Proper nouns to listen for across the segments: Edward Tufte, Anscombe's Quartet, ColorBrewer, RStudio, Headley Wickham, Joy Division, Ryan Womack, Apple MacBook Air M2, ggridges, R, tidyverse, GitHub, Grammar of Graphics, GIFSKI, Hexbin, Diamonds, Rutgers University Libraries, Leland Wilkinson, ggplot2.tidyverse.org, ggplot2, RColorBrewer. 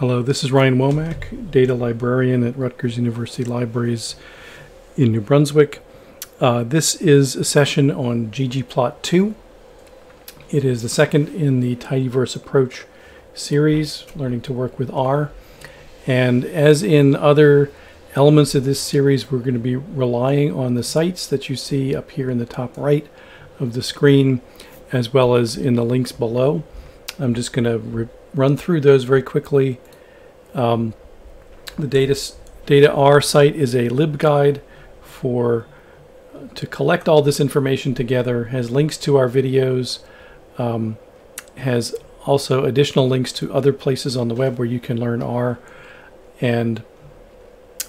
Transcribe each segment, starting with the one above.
Hello, this is Ryan Womack, data librarian at Rutgers University Libraries in New Brunswick. This is a session on ggplot2. It is the second in the tidyverse approach series, learning to work with R. And as in other elements of this series, we're going to be relying on the sites that you see up here in the top right of the screen, as well as in the links below. I'm just going to run through those very quickly. The data R site is a libguide to collect all this information together, has links to our videos, has also additional links to other places on the web where you can learn R, and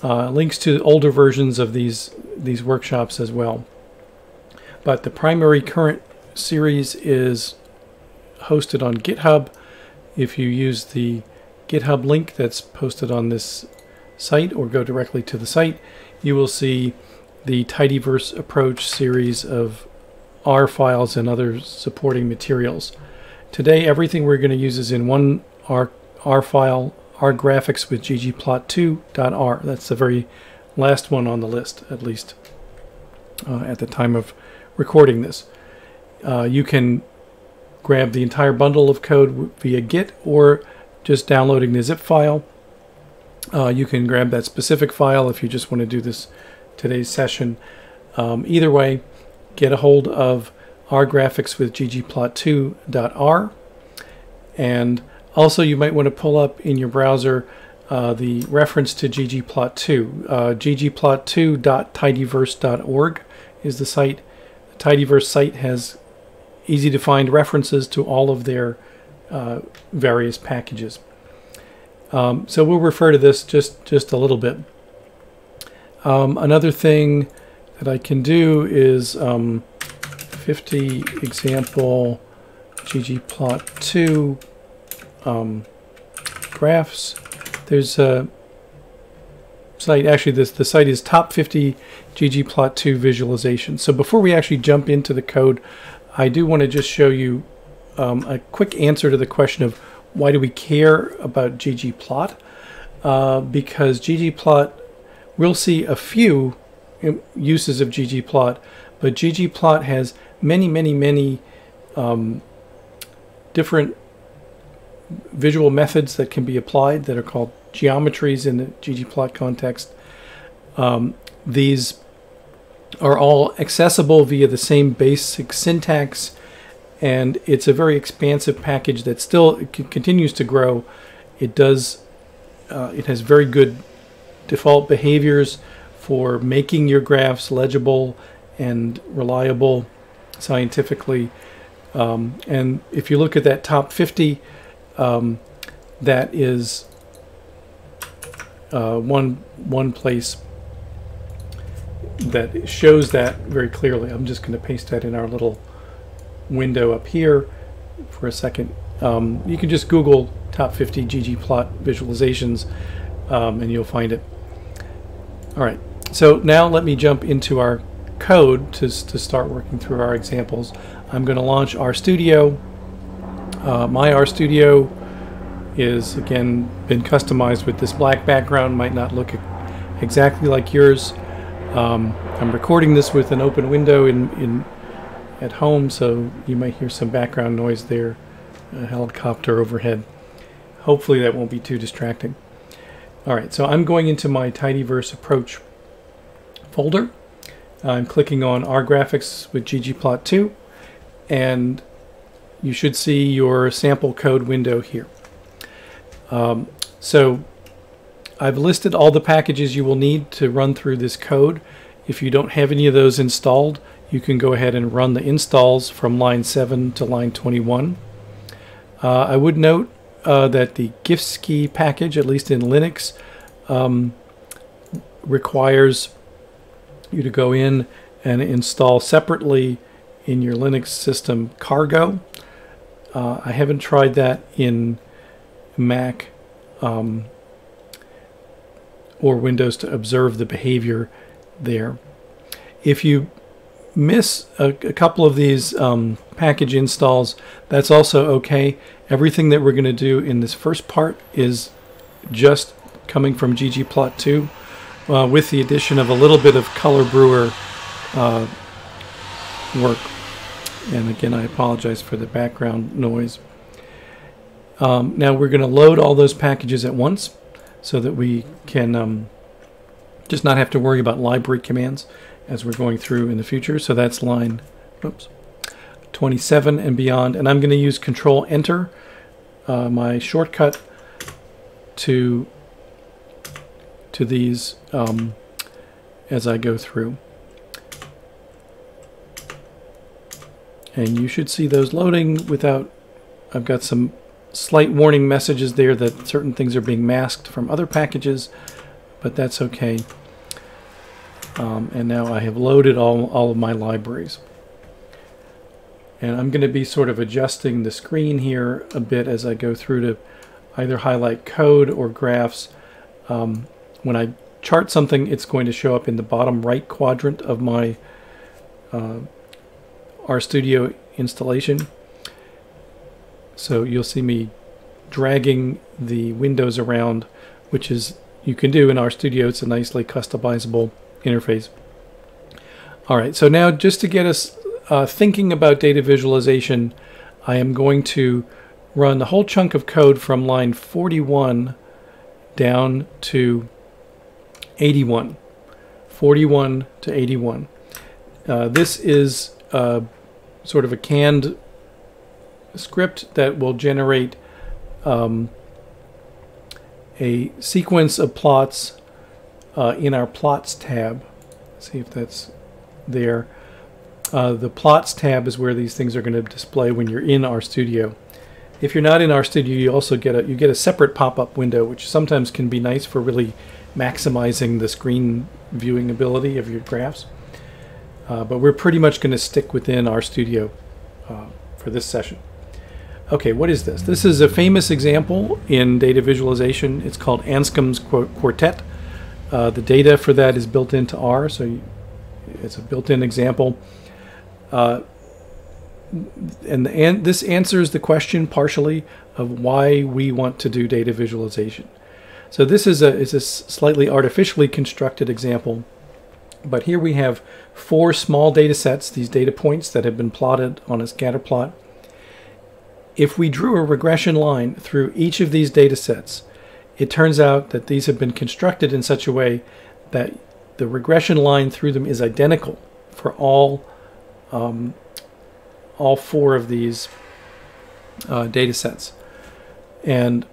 links to older versions of these workshops as well. But the primary current series is hosted on GitHub. If you use the GitHub link that's posted on this site or go directly to the site, you will see the tidyverse approach series of R files and other supporting materials. Today, everything we're going to use is in one R file, rgraphics with ggplot2.r. That's the very last one on the list, at least at the time of recording this. You can grab the entire bundle of code via Git or just downloading the zip file. You can grab that specific file if you just want to do today's session. Either way, get a hold of rgraphics with ggplot2.r, and also you might want to pull up in your browser the reference to ggplot2. ggplot2.tidyverse.org is the site. The tidyverse site has easy to find references to all of their various packages. So we'll refer to this just a little bit. Another thing that I can do is 50 example ggplot2 graphs. There's a site, actually the site is top 50 ggplot2 visualizations. So before we actually jump into the code, I do want to just show you a quick answer to the question of why do we care about ggplot? Because ggplot, we'll see a few uses of ggplot, but ggplot has many different visual methods that can be applied that are called geometries in the ggplot context. These are all accessible via the same basic syntax, and it's a very expansive package that still continues to grow. It has very good default behaviors for making your graphs legible and reliable scientifically. And if you look at that top 50, that is one place that shows that very clearly. I'm just going to paste that in our little window up here for a second. You can just Google top 50 ggplot visualizations and you'll find it. All right, so now let me jump into our code to start working through our examples. I'm going to launch RStudio. My RStudio is, again, been customized with this black background. Might not look exactly like yours. I'm recording this with an open window at home, so you might hear some background noise there, a helicopter overhead. Hopefully that won't be too distracting. All right, so I'm going into my tidyverse approach folder. I'm clicking on rgraphics with ggplot2, and you should see your sample code window here. So I've listed all the packages you will need to run through this code. If you don't have any of those installed, you can go ahead and run the installs from line 7 to line 21. I would note that the GIFSKI package, at least in Linux, requires you to go in and install separately in your Linux system Cargo. I haven't tried that in Mac or Windows to observe the behavior there. If you miss a couple of these package installs, that's also okay. Everything that we're going to do in this first part is just coming from ggplot2 with the addition of a little bit of ColorBrewer work. And again, I apologize for the background noise. Now we're going to load all those packages at once so that we can just not have to worry about library commands as we're going through in the future. So that's line 27 and beyond. And I'm going to use Control-Enter, my shortcut to these as I go through. And you should see those loading without... I've got some slight warning messages there that certain things are being masked from other packages, but that's okay. And now I have loaded all of my libraries. And I'm going to be sort of adjusting the screen here a bit as I go through to either highlight code or graphs. When I chart something, it's going to show up in the bottom right quadrant of my RStudio installation. So you'll see me dragging the windows around, which is you can do in RStudio. It's a nicely customizable interface. All right, so now just to get us thinking about data visualization, I am going to run a whole chunk of code from line 41 down to 81. 41 to 81. This is sort of a canned script that will generate a sequence of plots in our plots tab. Let's see if that's there. The plots tab is where these things are going to display when you're in RStudio. If you're not in RStudio, you also get a separate pop-up window, which sometimes can be nice for really maximizing the screen viewing ability of your graphs. But we're pretty much going to stick within RStudio for this session. Okay, what is this? This is a famous example in data visualization. It's called Anscombe's Quartet. The data for that is built into R, so it's a built-in example. And this answers the question partially of why we want to do data visualization. So this is a slightly artificially constructed example, but here we have four small data sets, these data points that have been plotted on a scatter plot. If we drew a regression line through each of these data sets, it turns out that these have been constructed in such a way that the regression line through them is identical for all four of these data sets. And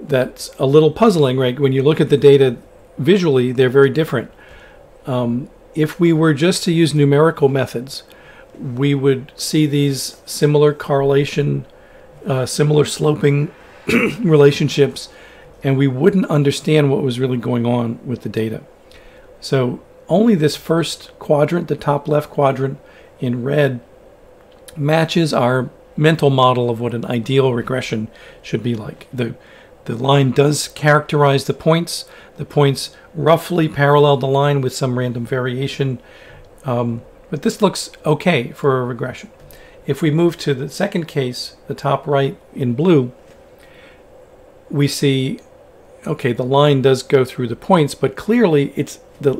that's a little puzzling, right? When you look at the data visually, they're very different. If we were just to use numerical methods, we would see these similar correlation, similar sloping relationships, and we wouldn't understand what was really going on with the data. So only this first quadrant, the top left quadrant in red, matches our mental model of what an ideal regression should be like. The line does characterize the points. The points roughly parallel the line with some random variation. But this looks okay for a regression. If we move to the second case, the top right in blue, we see, okay, the line does go through the points, but clearly it's the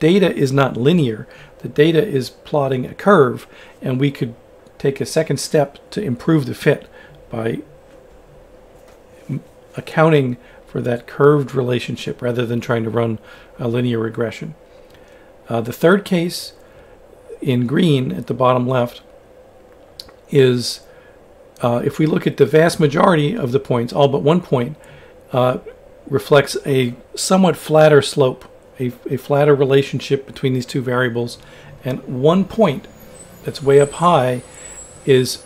data is not linear. The data is plotting a curve, and we could take a second step to improve the fit by accounting for that curved relationship rather than trying to run a linear regression. The third case in green at the bottom left is if we look at the vast majority of the points, all but one point reflects a somewhat flatter slope, a flatter relationship between these two variables, and one point that's way up high is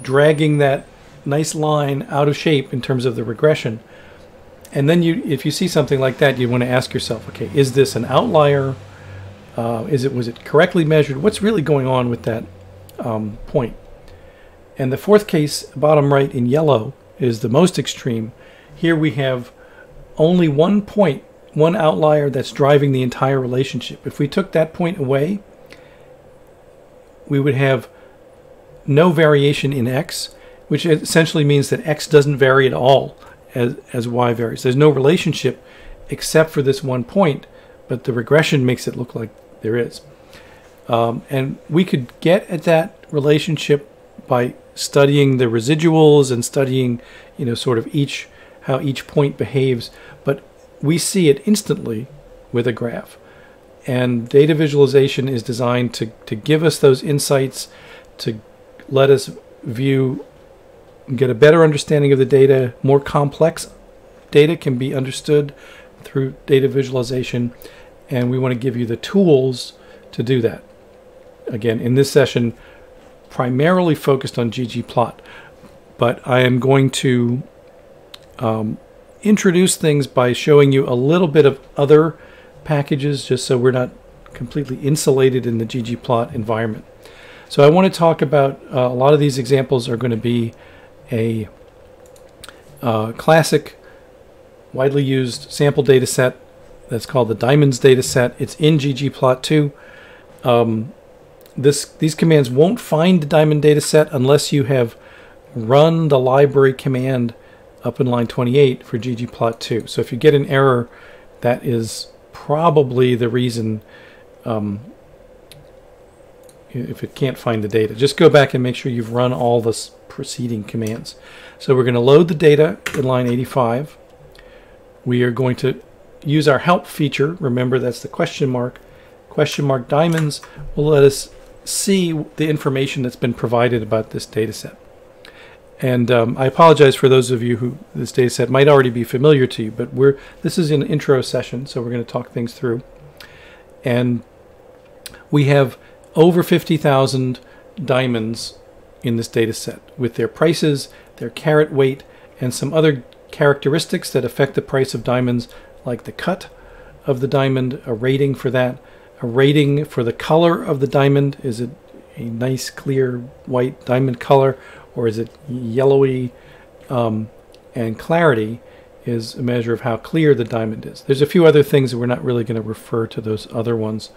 dragging that nice line out of shape in terms of the regression. And then if you see something like that, you want to ask yourself, okay, is this an outlier? Was it correctly measured? What's really going on with that point? And the fourth case, bottom right in yellow, is the most extreme. Here we have only one point, one outlier that's driving the entire relationship. If we took that point away, we would have no variation in X, which essentially means that X doesn't vary at all as y varies. There's no relationship except for this one point, but the regression makes it look like there is. And we could get at that relationship by studying the residuals and studying, you know, sort of how each point behaves. But we see it instantly with a graph. And data visualization is designed to give us those insights, to let us view, get a better understanding of the data. More complex data can be understood through data visualization, and we want to give you the tools to do that. Again, in this session, primarily focused on ggplot, but I am going to introduce things by showing you a little bit of other packages, just so we're not completely insulated in the ggplot environment. So I want to talk about a lot of these examples are going to be a classic, widely used sample data set that's called the Diamonds data set. It's in ggplot2. These commands won't find the Diamond data set unless you have run the library command up in line 28 for ggplot2. So if you get an error, that is probably the reason. If it can't find the data, just go back and make sure you've run all the preceding commands. So we're going to load the data in line 85. We are going to use our help feature. Remember, that's the question mark. Question mark Diamonds will let us see the information that's been provided about this data set. And I apologize for those of you who this data set might already be familiar to you, but this is an intro session, so we're going to talk things through. And we have over 50,000 diamonds in this data set, with their prices, their carat weight, and some other characteristics that affect the price of diamonds, like the cut of the diamond, a rating for that, a rating for the color of the diamond. Is it a nice clear white diamond color, or is it yellowy? And clarity is a measure of how clear the diamond is. There's a few other things that we're not really going to refer to those other ones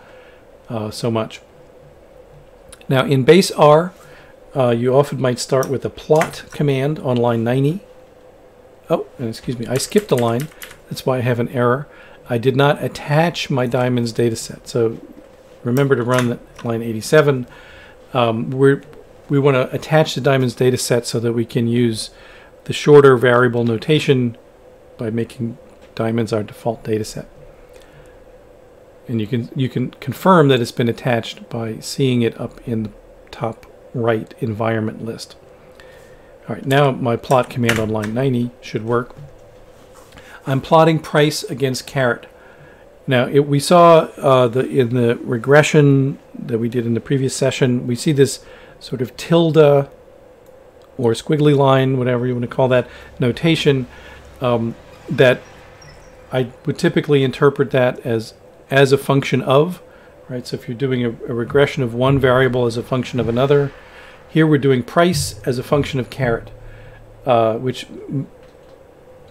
so much. Now in base R, you often might start with a plot command on line 90. Oh, and excuse me, I skipped a line. That's why I have an error. I did not attach my Diamonds dataset. So remember to run line 87. We want to attach the Diamonds dataset so that we can use the shorter variable notation by making Diamonds our default dataset. And you can confirm that it's been attached by seeing it up in the top right environment list. All right, now my plot command on line 90 should work. I'm plotting price against carat. Now we saw in the regression that we did in the previous session, we see this sort of tilde or squiggly line, whatever you want to call that notation, that I would typically interpret that as a function of, right? So if you're doing a regression of one variable as a function of another, here we're doing price as a function of carat, which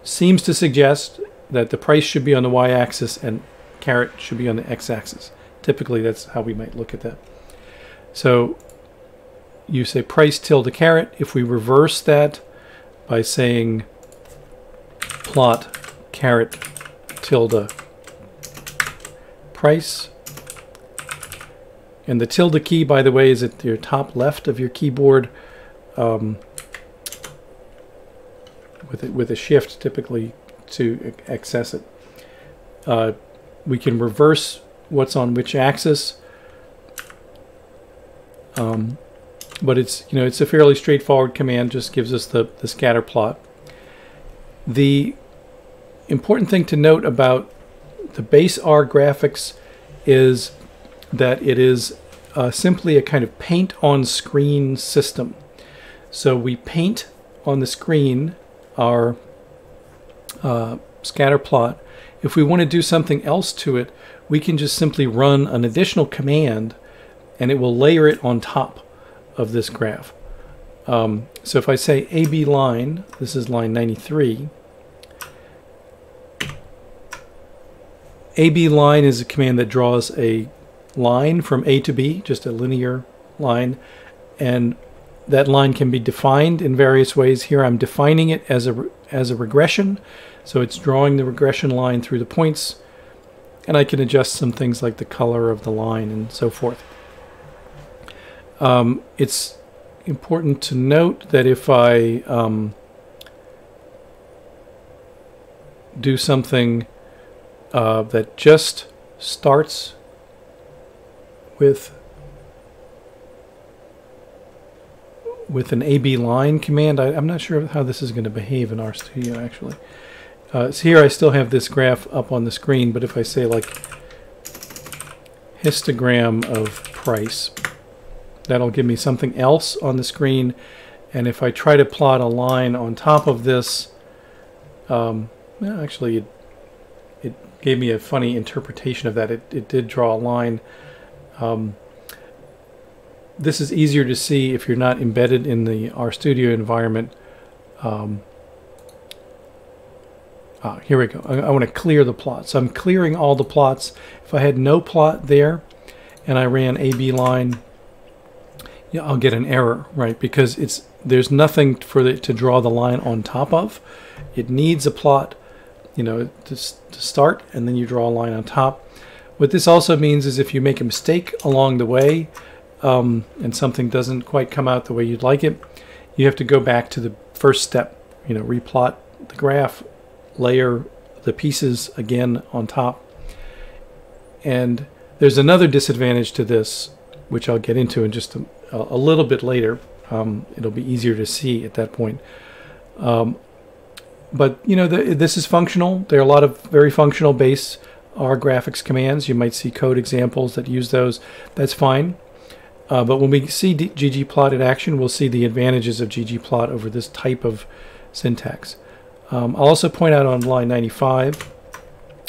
seems to suggest that the price should be on the y-axis and carat should be on the x-axis. Typically, that's how we might look at that. So you say price tilde carat. If we reverse that by saying plot carat tilde price. And the tilde key, by the way, is at your top left of your keyboard with a shift typically to access it. We can reverse what's on which axis, but it's a fairly straightforward command. Just gives us the scatter plot. The important thing to note about the base R graphics is that it is simply a kind of paint on screen system. So we paint on the screen our scatter plot. If we want to do something else to it, we can just simply run an additional command and it will layer it on top of this graph. So if I say AB line, this is line 93, AB line is a command that draws a line from A to B, just a linear line, and that line can be defined in various ways. Here I'm defining it as a regression, so it's drawing the regression line through the points, and I can adjust some things like the color of the line and so forth. It's important to note that if I do something that just starts with an AB line command, I'm not sure how this is going to behave in RStudio actually. So here I still have this graph up on the screen, but if I say like histogram of price, that'll give me something else on the screen. And if I try to plot a line on top of this, actually it gave me a funny interpretation of that. It did draw a line. This is easier to see if you're not embedded in the RStudio environment. Here we go. I want to clear the plot. So I'm clearing all the plots. If I had no plot there and I ran AB line, yeah, I'll get an error, right? Because there's nothing for it to draw the line on top of. It needs a plot, you know, to start, and then you draw a line on top. What this also means is if you make a mistake along the way and something doesn't quite come out the way you'd like it, you have to go back to the first step, you know, replot the graph, layer the pieces again on top. And there's another disadvantage to this, which I'll get into in just a little bit later. It'll be easier to see at that point. But you know, this is functional. There are a lot of very functional based R graphics commands. You might see code examples that use those. That's fine. But when we see ggplot in action, we'll see the advantages of ggplot over this type of syntax. I'll also point out on line 95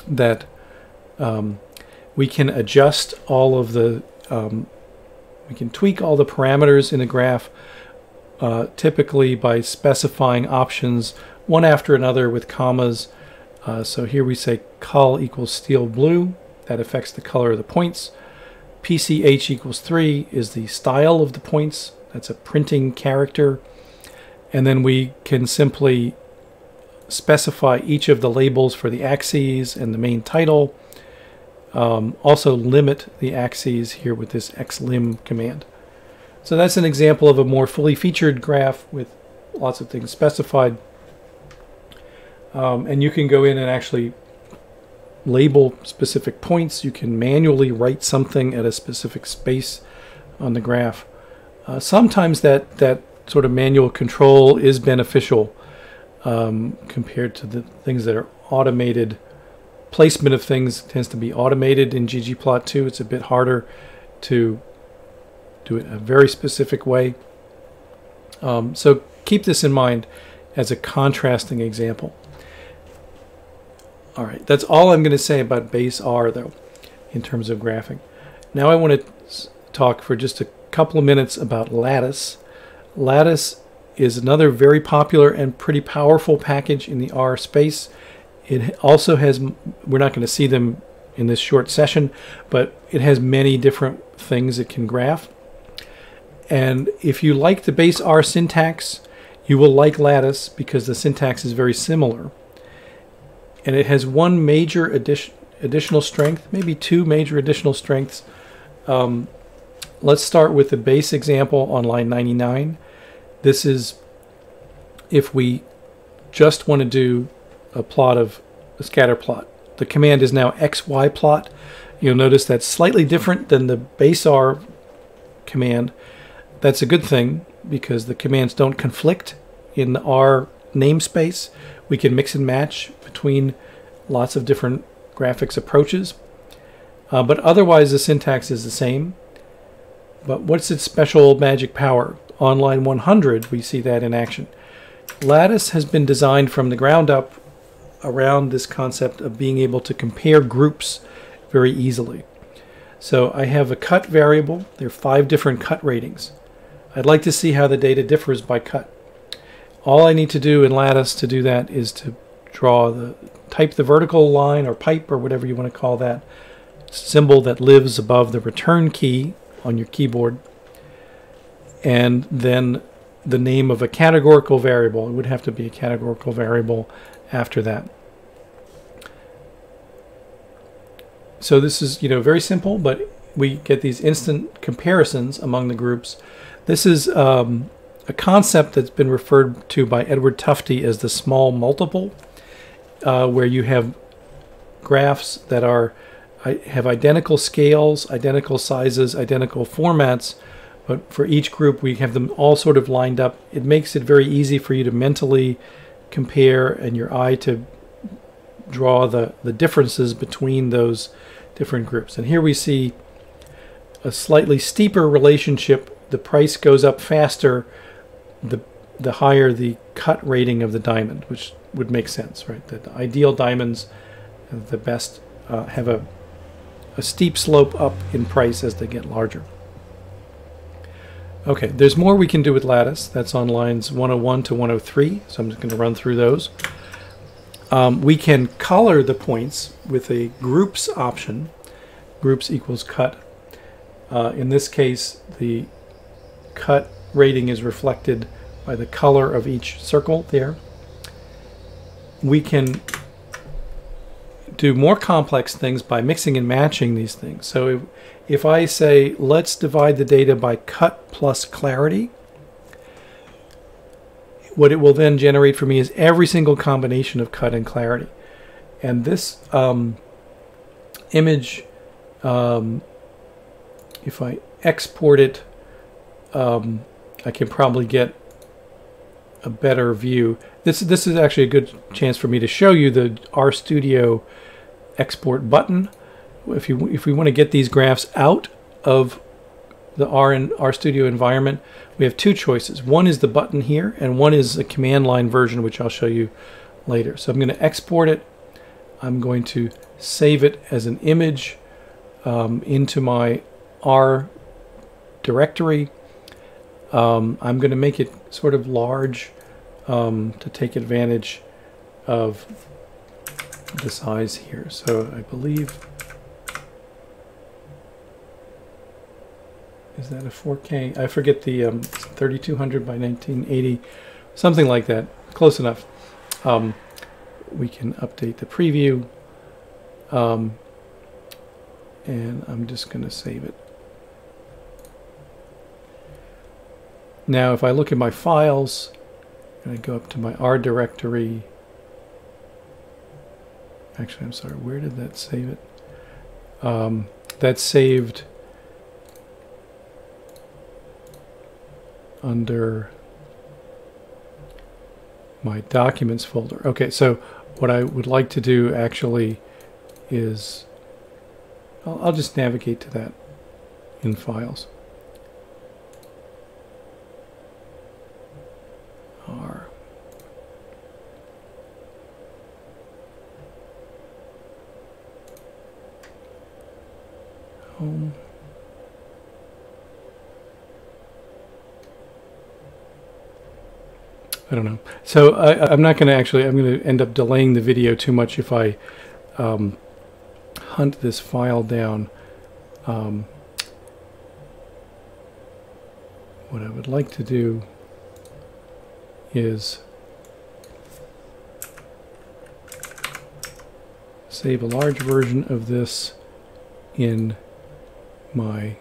that we can adjust all of the we can tweak all the parameters in a graph typically by specifying options one after another with commas. So here we say col equals steel blue. That affects the color of the points. PCH equals 3 is the style of the points. That's a printing character. And then we can simply specify each of the labels for the axes and the main title. Also limit the axes here with this xlim command. So that's an example of a more fully featured graph with lots of things specified. And you can go in and actually label specific points. You can manually write something at a specific space on the graph. Sometimes that sort of manual control is beneficial compared to the things that are automated. Placement of things tends to be automated in ggplot2. It's a bit harder to do it in a very specific way. So keep this in mind as a contrasting example. All right, that's all I'm going to say about base R, though, in terms of graphing. Now I want to talk for just a couple of minutes about Lattice. Lattice is another very popular and pretty powerful package in the R space. It also has, we're not going to see them in this short session, but it has many different things it can graph. And if you like the base R syntax, you will like Lattice because the syntax is very similar. And it has one major additional strength, maybe two major additional strengths. Let's start with the base example on line 99. This is if we just want to do a plot of a scatter plot. The command is now XY plot. You'll notice that's slightly different than the base R command. That's a good thing because the commands don't conflict in the R namespace. We can mix and match between lots of different graphics approaches. But otherwise the syntax is the same. But what's its special magic power? On line 100 we see that in action. Lattice has been designed from the ground up around this concept of being able to compare groups very easily. So I have a cut variable. There are 5 different cut ratings. I'd like to see how the data differs by cut. All I need to do in Lattice to do that is to type the vertical line or pipe or whatever you want to call that symbol that lives above the return key on your keyboard, and then the name of a categorical variable. It would have to be a categorical variable after that. So this is, you know, very simple, but we get these instant comparisons among the groups. This is a concept that's been referred to by Edward Tufte as the small multiple, where you have graphs that are have identical scales, identical sizes, identical formats, but for each group we have them all sort of lined up. It makes it very easy for you to mentally compare and your eye to draw the differences between those different groups. And here we see a slightly steeper relationship. The price goes up faster the higher the cut rating of the diamond, which would make sense, right? That the ideal diamonds, the best, have a steep slope up in price as they get larger. Okay, there's more we can do with lattice. That's on lines 101 to 103, so I'm just going to run through those. We can color the points with a groups option. Groups equals cut. In this case, the cut rating is reflected by the color of each circle there. We can do more complex things by mixing and matching these things. So if I say, let's divide the data by cut plus clarity, what it will then generate for me is every single combination of cut and clarity. And this image, if I export it, I can probably get a better view. This is actually a good chance for me to show you the RStudio export button. If we want to get these graphs out of the RStudio environment, we have two choices. One is the button here, and one is a command line version, which I'll show you later. So I'm going to export it. I'm going to save it as an image into my R directory. I'm going to make it sort of large to take advantage of the size here. So I believe, is that a 4K? I forget the 3200 by 1980, something like that. Close enough. We can update the preview. And I'm just going to save it. Now if I look at my files, and I go up to my R directory, actually I'm sorry, where did that save it? That saved under my documents folder. Okay, so what I would like to do actually is, I'll just navigate to that in files. R. Home. I don't know. So I'm not going to actually, I'm going to end up delaying the video too much if I hunt this file down. What I would like to do is save a large version of this in my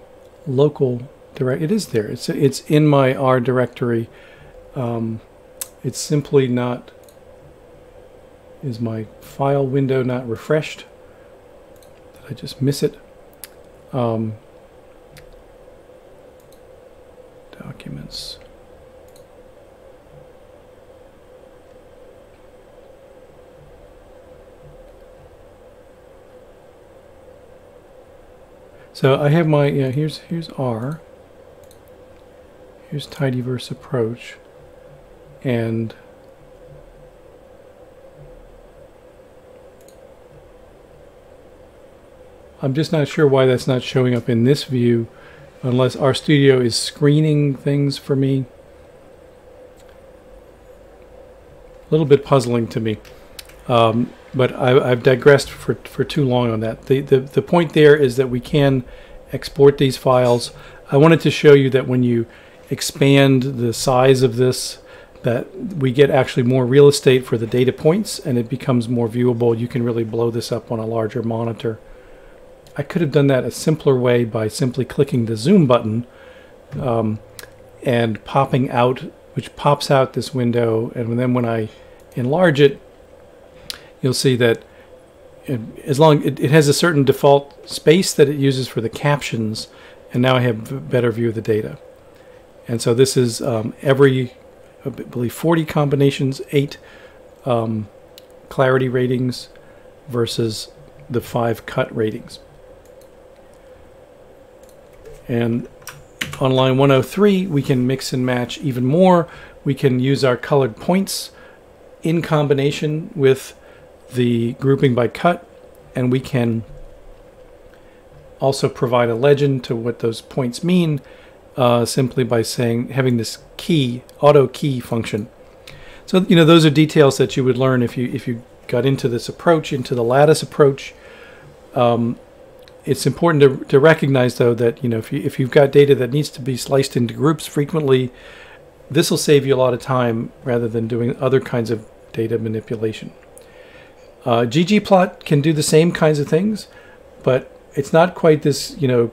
local directory. It is there. It's in my R directory. It's simply not, is my file window not refreshed? Did I just miss it? Documents. So I have my, yeah, here's R, here's tidyverse approach. And I'm just not sure why that's not showing up in this view, unless RStudio is screening things for me. A little bit puzzling to me, but I've digressed for too long on that. The point there is that we can export these files. I wanted to show you that when you expand the size of this, that we get actually more real estate for the data points and it becomes more viewable. You can really blow this up on a larger monitor. I could have done that a simpler way by simply clicking the zoom button and popping out, which pops out this window, and then when I enlarge it, you'll see that it has a certain default space that it uses for the captions, and now I have a better view of the data. And so this is every, I believe, 40 combinations, 8 clarity ratings versus the 5 cut ratings. And on line 103, we can mix and match even more. We can use our colored points in combination with the grouping by cut, and we can also provide a legend to what those points mean simply by having this key, auto key function. So, you know, those are details that you would learn if you got into this approach, into the lattice approach. It's important to recognize, though, that, you know, if you've got data that needs to be sliced into groups frequently, this will save you a lot of time rather than doing other kinds of data manipulation. Ggplot can do the same kinds of things, but it's not quite this, you know,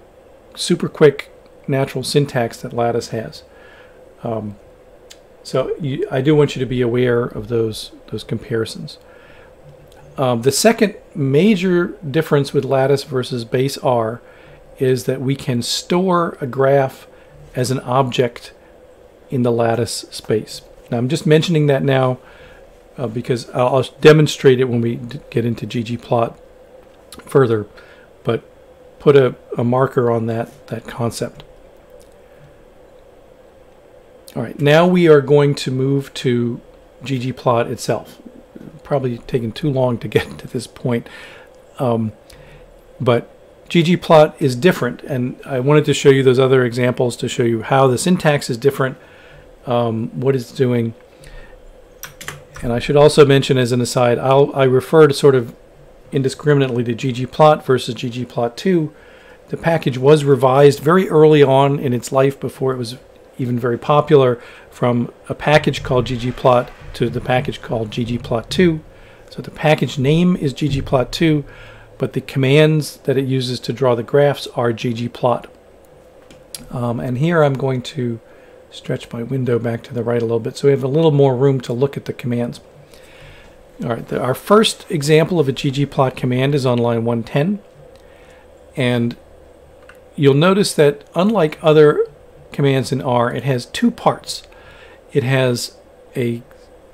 super quick natural syntax that Lattice has. I do want you to be aware of those comparisons. The second major difference with Lattice versus base R is that we can store a graph as an object in the Lattice space. Now, I'm just mentioning that now because I'll demonstrate it when we get into ggplot further, but put a marker on that concept. All right, now we are going to move to ggplot itself. Probably taking too long to get to this point, but ggplot is different, and I wanted to show you those other examples to show you how the syntax is different, what it's doing. And I should also mention, as an aside, I refer to sort of indiscriminately to ggplot versus ggplot2. The package was revised very early on in its life, before it was even very popular, from a package called ggplot to the package called ggplot2. So the package name is ggplot2, but the commands that it uses to draw the graphs are ggplot. And here I'm going to stretch my window back to the right a little bit so we have a little more room to look at the commands. All right, our first example of a ggplot command is on line 110, and you'll notice that unlike other commands in R, it has two parts. It has a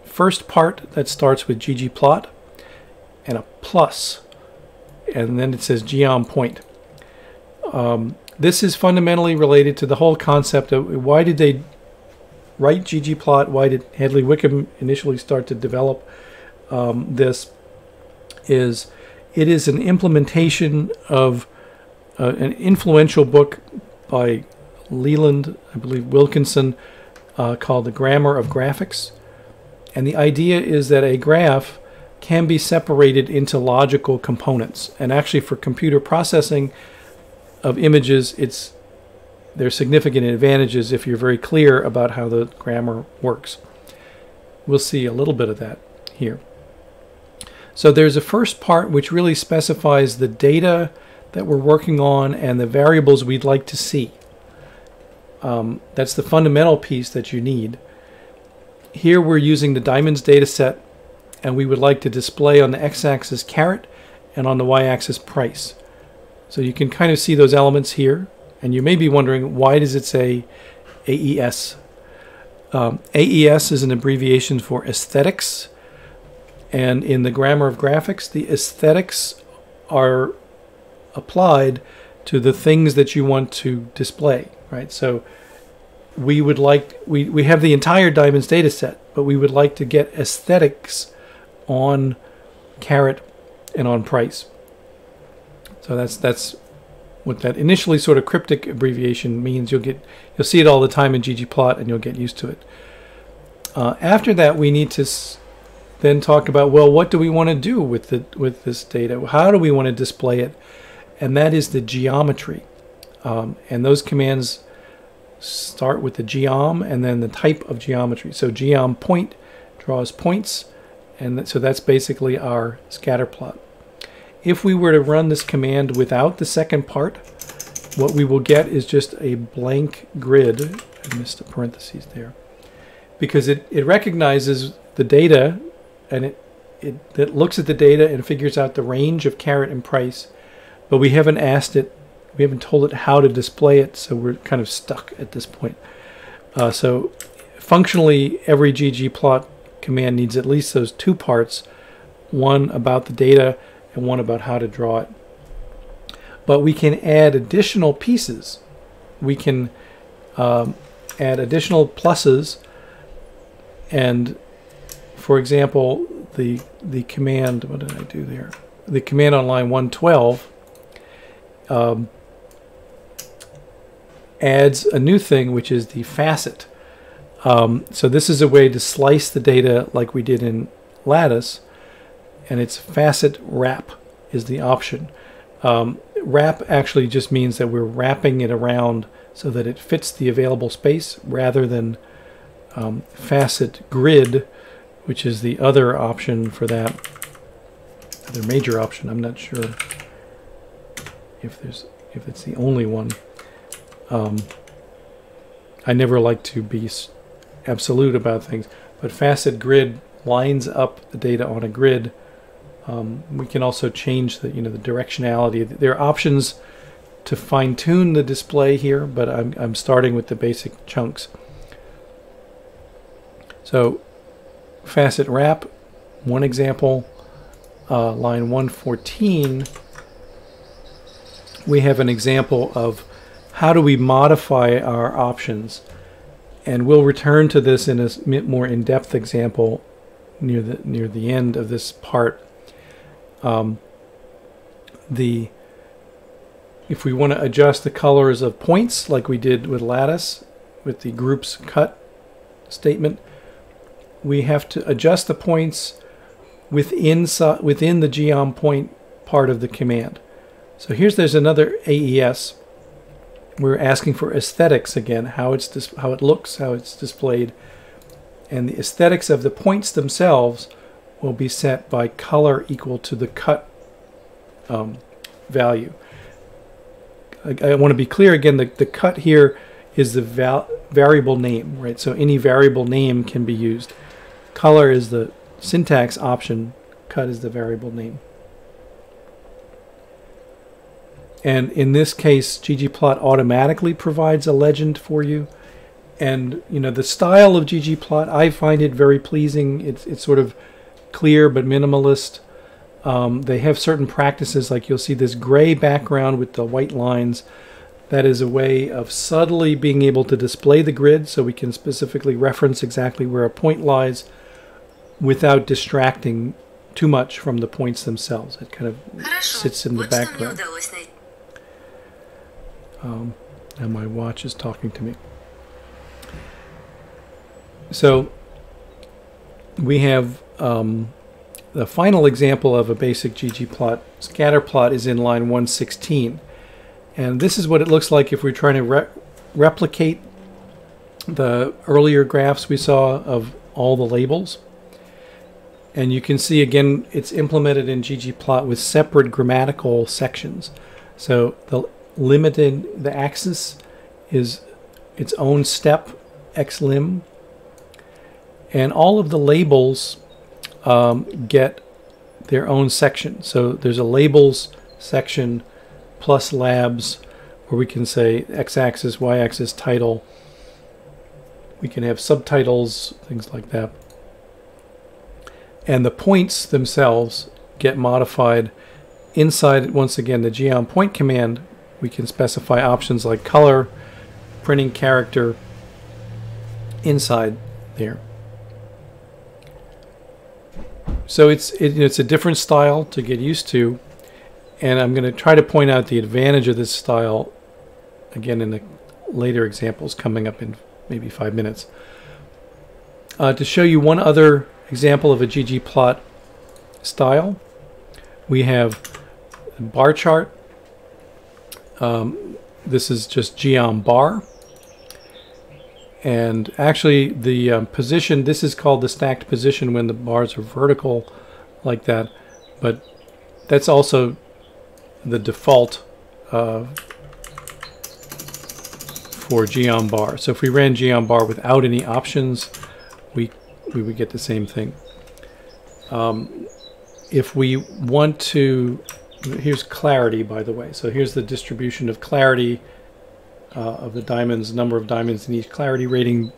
first part that starts with ggplot and a plus, and then it says geom point. This is fundamentally related to the whole concept of why did they write ggplot? Why did Headley Wickham initially start to develop this? It is an implementation of an influential book by Leland, I believe, Wilkinson, called The Grammar of Graphics. And the idea is that a graph can be separated into logical components. And actually, for computer processing of images, there's significant advantages if you're very clear about how the grammar works. We'll see a little bit of that here. So there's a first part which really specifies the data that we're working on and the variables we'd like to see. That's the fundamental piece that you need. Here we're using the Diamonds data set, and we would like to display on the x-axis carat and on the y-axis price. So you can kind of see those elements here, and you may be wondering, why does it say AES? AES is an abbreviation for aesthetics, and in the Grammar of Graphics, the aesthetics are applied to the things that you want to display. Right, so we would like, we have the entire Diamonds data set, but we would like to get aesthetics on carat and on price. So that's what that initially sort of cryptic abbreviation means. You'll see it all the time in ggplot, and you'll get used to it. After that, we need to then talk about, well, what do we want to do with this data? How do we want to display it? And that is the geometry. And those commands start with the geom and then the type of geometry. So geom point draws points, and so that's basically our scatter plot. If we were to run this command without the second part, what we will get is just a blank grid. I missed the parentheses there. Because it recognizes the data, and it looks at the data and figures out the range of carat and price, but we haven't asked it, we haven't told it how to display it, so we're kind of stuck at this point. So functionally, every ggplot command needs at least those two parts, one about the data and one about how to draw it. But we can add additional pieces. We can add additional pluses, and for example, the command, what did I do there? The command on line 112 adds a new thing, which is the facet. So this is a way to slice the data like we did in Lattice, and it's facet wrap is the option. Wrap actually just means that we're wrapping it around so that it fits the available space, rather than facet grid, which is the other option for that, other major option. I'm not sure if it's the only one. I never like to be absolute about things, but facet grid lines up the data on a grid. We can also change the the directionality. There are options to fine-tune the display here, but I'm starting with the basic chunks. So facet wrap, one example, line 114, we have an example of how do we modify our options, and we'll return to this in a more in-depth example near the end of this part. If we want to adjust the colors of points like we did with Lattice with the groups cut statement, we have to adjust the points within the geom point part of the command. So there's another AES. We're asking for aesthetics again, how it looks, how it's displayed, and the aesthetics of the points themselves will be set by color equal to the cut value. I want to be clear again, the cut here is the variable name, right? So any variable name can be used. Color is the syntax option, cut is the variable name. And in this case, ggplot automatically provides a legend for you. And the style of ggplot, I find it very pleasing. It's sort of clear but minimalist. They have certain practices, like you'll see this gray background with the white lines. That is a way of subtly being able to display the grid, so we can specifically reference exactly where a point lies without distracting too much from the points themselves. It kind of sits in the background. And my watch is talking to me. So we have the final example of a basic ggplot scatter plot is in line 116, and this is what it looks like if we're trying to replicate the earlier graphs we saw of all the labels. And you can see again it's implemented in ggplot with separate grammatical sections. So the axis is its own step, xlim, and all of the labels get their own section. So there's a labels section plus labs, where we can say x-axis, y-axis, title. We can have subtitles, things like that. And the points themselves get modified inside, once again, the geom point command. We can specify options like color, printing character, inside there. So it's a different style to get used to, and I'm going to try to point out the advantage of this style again in the later examples coming up in maybe 5 minutes. To show you one other example of a ggplot style, we have a bar chart. This is just geom bar, And actually the position, this is called the stacked position when the bars are vertical like that, but that's also the default for geombar. So if we ran geombar without any options, we would get the same thing. If we want to, here's clarity, by the way. So here's the distribution of clarity of the diamonds, number of diamonds in each clarity rating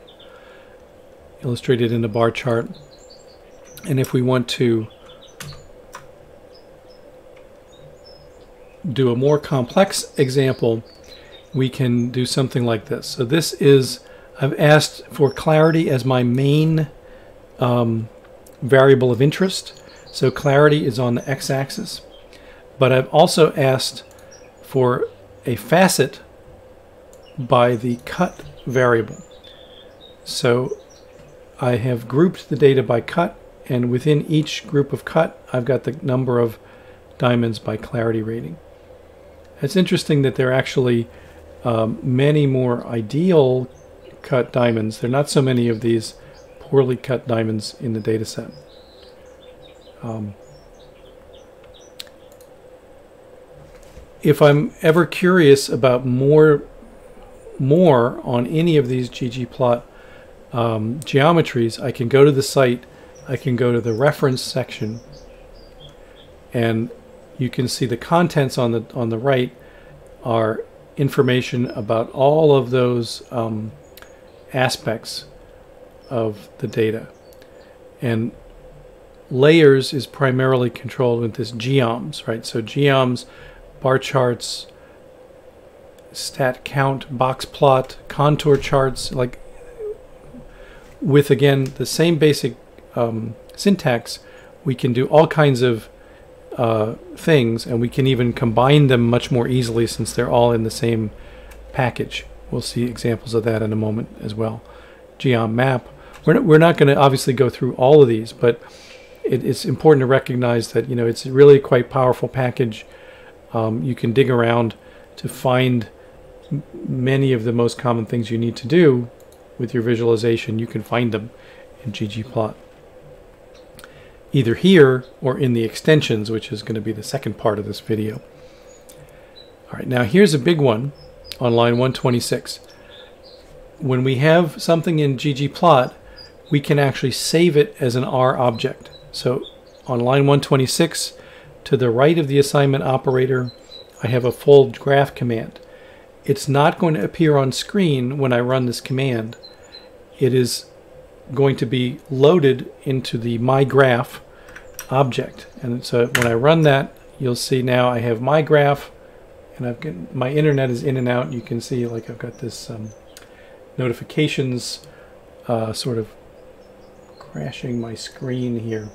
illustrated in the bar chart. And if we want to do a more complex example, we can do something like this. So this is, I've asked for clarity as my main variable of interest. So clarity is on the x-axis, but I've also asked for a facet by the cut variable. So I have grouped the data by cut, and within each group of cut, I've got the number of diamonds by clarity rating. It's interesting that there are actually many more ideal cut diamonds. There are not so many of these poorly cut diamonds in the data set. If I'm ever curious about more on any of these ggplot geometries, I can go to the site, I can go to the reference section, and you can see the contents on the right are information about all of those aspects of the data. And layers is primarily controlled with this geoms, right? So geoms, bar charts, stat count, box plot, contour charts, like with again the same basic syntax, we can do all kinds of things, and we can even combine them much more easily since they're all in the same package. We'll see examples of that in a moment as well. Geom map. We're not going to obviously go through all of these, but it's important to recognize that, you know, it's really quite powerful package. You can dig around to find many of the most common things you need to do with your visualization. You can find them in ggplot, either here or in the extensions, which is going to be the second part of this video. All right, now here's a big one on line 126. When we have something in ggplot, we can actually save it as an R object. So on line 126, to the right of the assignment operator, I have a full graph command. It's not going to appear on screen when I run this command. It is going to be loaded into the my graph object. And so when I run that, you'll see now I have my graph, and I've got, my internet is in and out. You can see like I've got this notifications sort of crashing my screen here.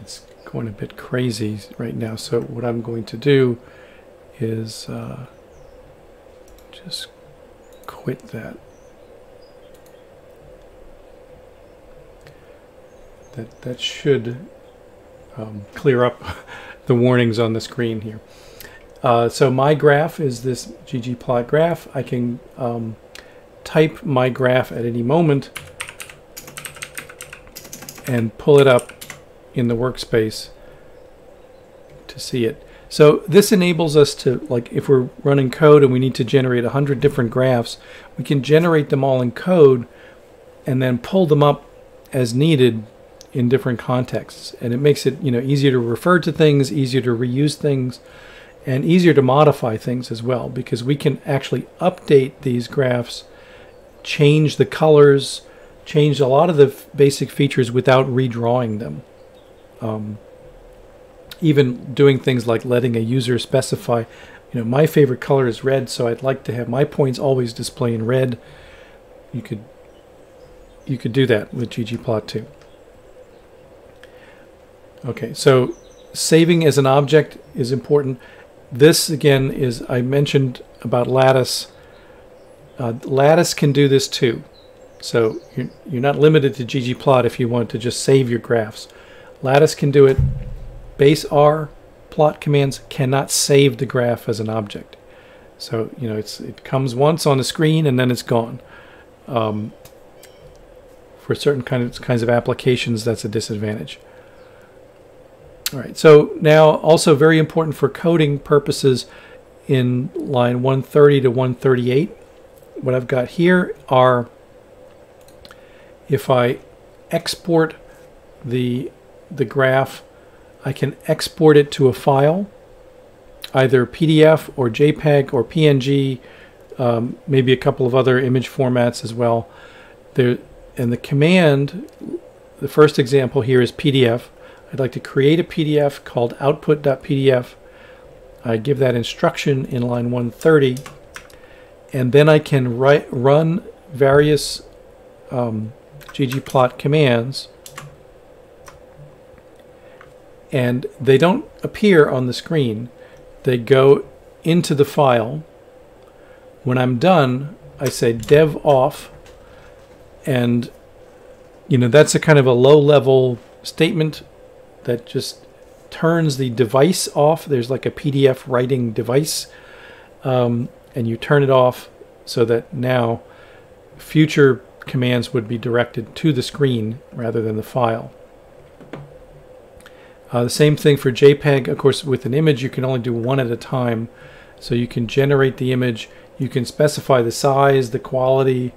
It's going a bit crazy right now. So what I'm going to do is just quit that. That should clear up the warnings on the screen here. So my graph is this ggplot graph. I can type my graph at any moment and pull it up in the workspace to see it. So this enables us to, like, if we're running code and we need to generate 100 different graphs, we can generate them all in code and then pull them up as needed in different contexts. And it makes it, you know, easier to refer to things, easier to reuse things, and easier to modify things as well, because we can actually update these graphs, change the colors, change a lot of the basic features without redrawing them. Even doing things like letting a user specify, you know, my favorite color is red, so I'd like to have my points always display in red. You could do that with ggplot2. Okay, so saving as an object is important. This again is, I mentioned about lattice. Lattice can do this too. So you're not limited to ggplot if you want to just save your graphs. Lattice can do it. Base R plot commands cannot save the graph as an object. So, you know, it comes once on the screen and then it's gone. For certain kinds of applications, that's a disadvantage. All right, so now also very important for coding purposes in line 130 to 138. What I've got here are, if I export the graph, I can export it to a file, either PDF or JPEG or PNG, maybe a couple of other image formats as well. And the command, the first example here is PDF. I'd like to create a PDF called output.pdf. I give that instruction in line 130, and then I can run various ggplot commands, and they don't appear on the screen. They go into the file. When I'm done, I say dev off, and you know, that's a kind of a low-level statement that just turns the device off. There's like a PDF writing device, and you turn it off so that now future commands would be directed to the screen rather than the file. The same thing for JPEG. Of course, with an image, you can only do one at a time. So you can generate the image. You can specify the size, the quality,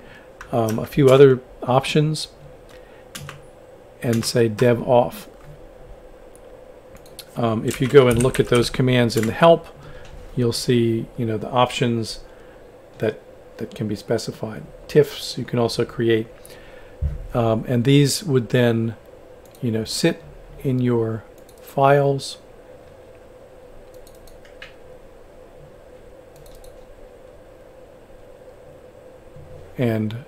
a few other options, and say dev off. If you go and look at those commands in the help, you'll see, you know, the options that can be specified. TIFFs you can also create. And these would then, you know, sit in your files, and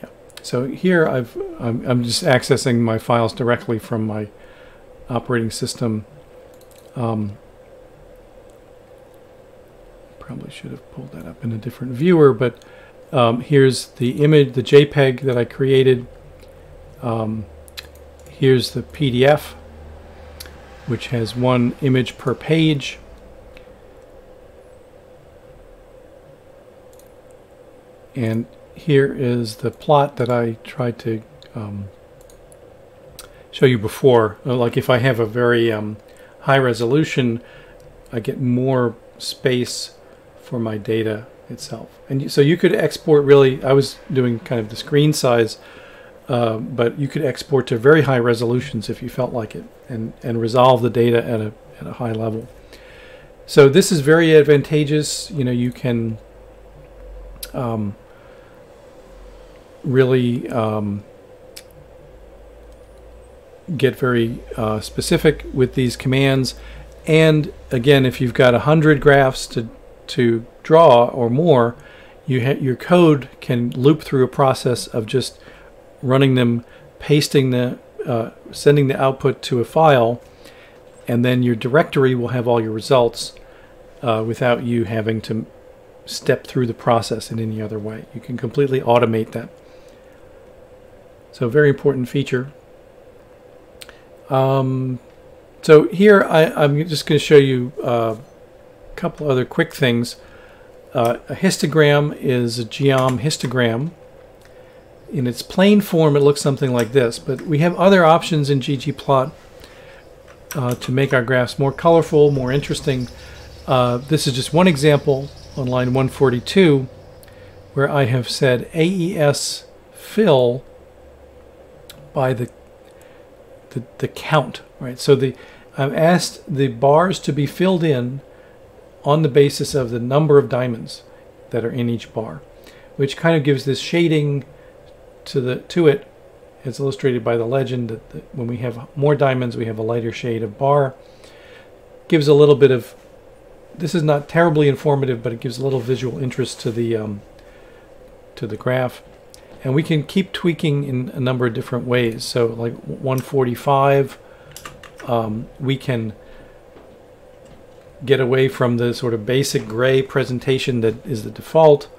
yeah, so here I'm just accessing my files directly from my operating system. Probably should have pulled that up in a different viewer, but here's the image, the JPEG that I created. Here's the PDF, which has one image per page. And here is the plot that I tried to show you before. Like if I have a very high resolution, I get more space for my data itself. And so you could export, really, I was doing kind of the screen size, but you could export to very high resolutions if you felt like it, and resolve the data at a high level. So this is very advantageous. You know, you can really get very specific with these commands. And again, if you've got 100 graphs to draw or more, your code can loop through a process of just running them, pasting the, sending the output to a file, and then your directory will have all your results without you having to step through the process in any other way. You can completely automate that. So very important feature. So here I'm just going to show you couple other quick things. A histogram is a geom histogram. In its plain form, it looks something like this, but we have other options in ggplot to make our graphs more colorful, more interesting. This is just one example on line 142, where I have said AES fill by the count. Right? So I've asked the bars to be filled in on the basis of the number of diamonds that are in each bar, which kind of gives this shading to it, as illustrated by the legend that when we have more diamonds, we have a lighter shade of bar. Gives a little bit of, this is not terribly informative, but it gives a little visual interest to the graph, and we can keep tweaking in a number of different ways. So like 145, we can get away from the sort of basic gray presentation that is the default.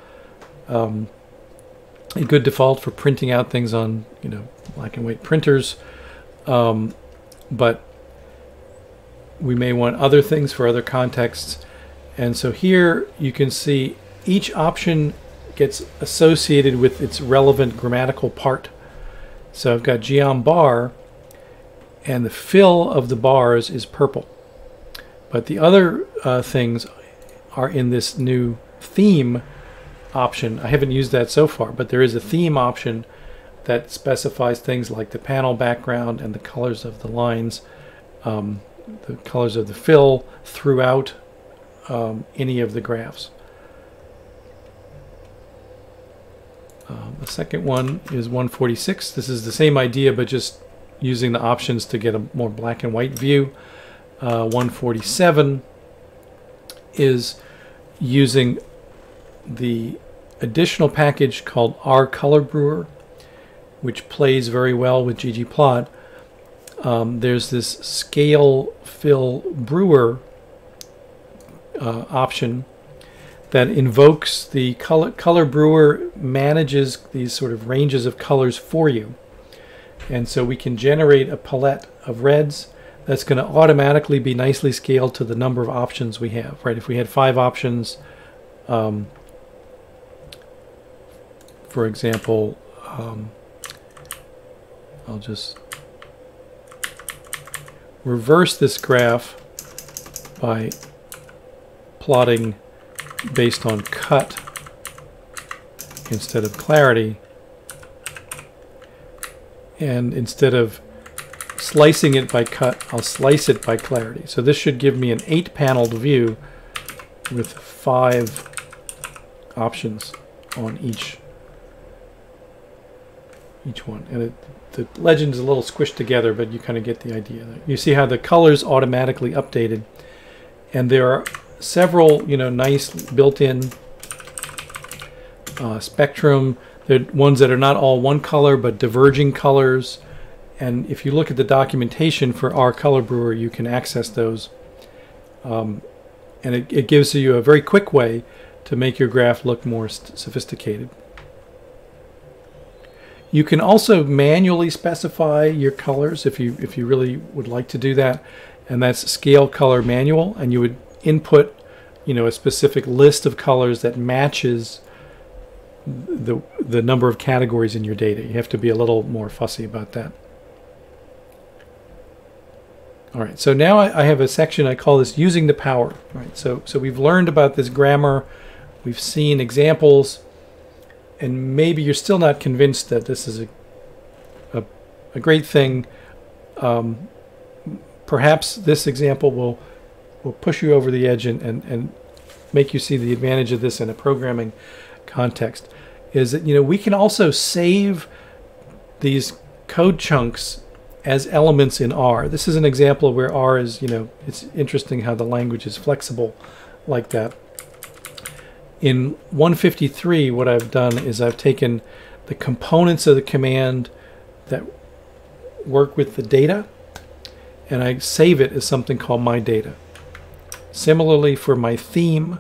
A good default for printing out things on, you know, black and white printers. But we may want other things for other contexts. And so here you can see each option gets associated with its relevant grammatical part. So I've got geom bar, and the fill of the bars is purple. But the other things are in this new theme option. I haven't used that so far, but there is a theme option that specifies things like the panel background and the colors of the lines, the colors of the fill throughout any of the graphs. The second one is 146. This is the same idea, but just using the options to get a more black and white view. 147 is using the additional package called RColorBrewer, which plays very well with ggplot. There's this scale fill brewer option that invokes the color brewer, manages these sort of ranges of colors for you. And so we can generate a palette of reds that's going to automatically be nicely scaled to the number of options we have, right? If we had 5 options, for example, I'll just reverse this graph by plotting based on cut instead of clarity. And instead of slicing it by cut, I'll slice it by clarity. So this should give me an 8-paneled view with 5 options on each one. And the legend is a little squished together, but you kind of get the idea. You see how the color's automatically updated, and there are several, you know, nice built-in spectrum. There are ones that are not all one color, but diverging colors. And if you look at the documentation for RColorBrewer, you can access those. And it gives you a very quick way to make your graph look more sophisticated. You can also manually specify your colors if you really would like to do that, and that's scale color manual, and you would input, you know, a specific list of colors that matches the number of categories in your data. You have to be a little more fussy about that. All right, so now I have a section I call this using the power. Right, so we've learned about this grammar, we've seen examples. And maybe you're still not convinced that this is a great thing. Perhaps this example will push you over the edge and make you see the advantage of this in a programming context. Is that, you know, we can also save these code chunks as elements in R. This is an example where R is, you know, it's interesting how the language is flexible like that. In 153, what I've done is I've taken the components of the command that work with the data, and I save it as something called my data. Similarly, for my theme,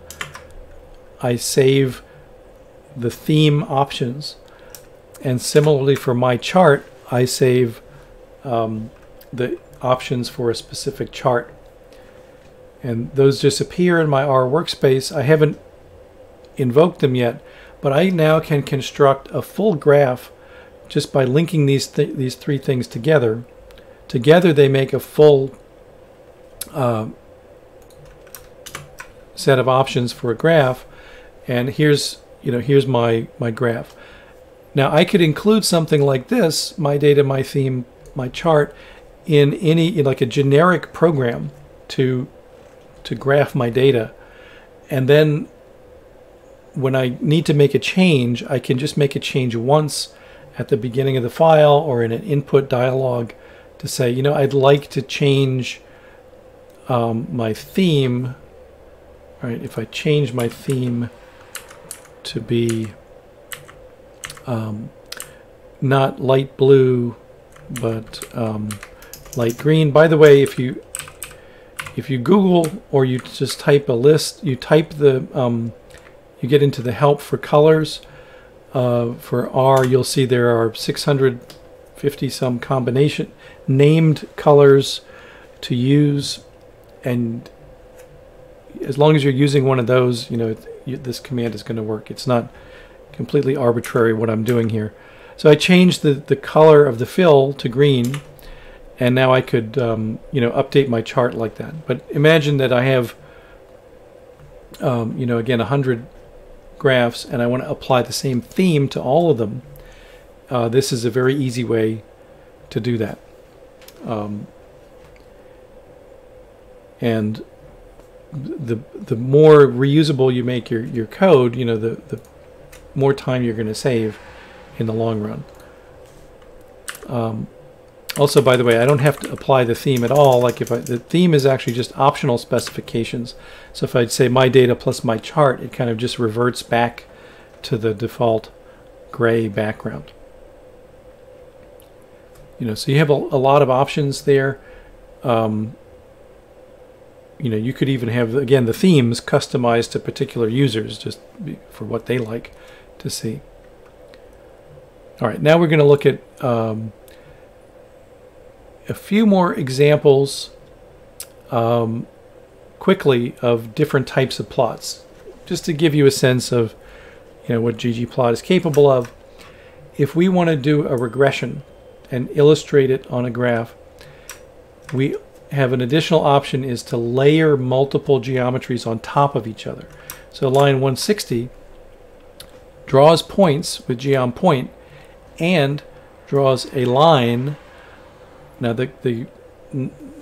I save the theme options, and similarly for my chart, I save the options for a specific chart, and those just appear in my R workspace. I haven't invoked them yet, but I now can construct a full graph just by linking these three things together. Together they make a full set of options for a graph, and here's, you know, here's my graph. Now I could include something like this, my data, my theme, my chart, in any, in like a generic program to graph my data, and then when I need to make a change, I can just make a change once at the beginning of the file or in an input dialog to say, you know, I'd like to change my theme. All right, if I change my theme to be not light blue, but light green. By the way, if you Google or you just type a list, you type the you get into the help for colors. For R, you'll see there are 650 some combination named colors to use. and as long as you're using one of those, you know, this command is going to work. It's not completely arbitrary what I'm doing here. So I changed the color of the fill to green, and now I could you know, update my chart like that. But imagine that I have you know, again, 100 graphs, and I want to apply the same theme to all of them. This is a very easy way to do that. And the more reusable you make your code, you know, the more time you're going to save in the long run. Also, by the way, I don't have to apply the theme at all. Like if the theme is actually just optional specifications. So if I'd say my data plus my chart, it kind of just reverts back to the default gray background. You know, so you have a lot of options there. You know, you could even have, again, the themes customized to particular users just for what they like to see. All right, now we're going to look at a few more examples quickly of different types of plots, just to give you a sense of, you know, what ggplot is capable of. If we want to do a regression and illustrate it on a graph, we have an additional option is to layer multiple geometries on top of each other. So line 160 draws points with geom point and draws a line. Now the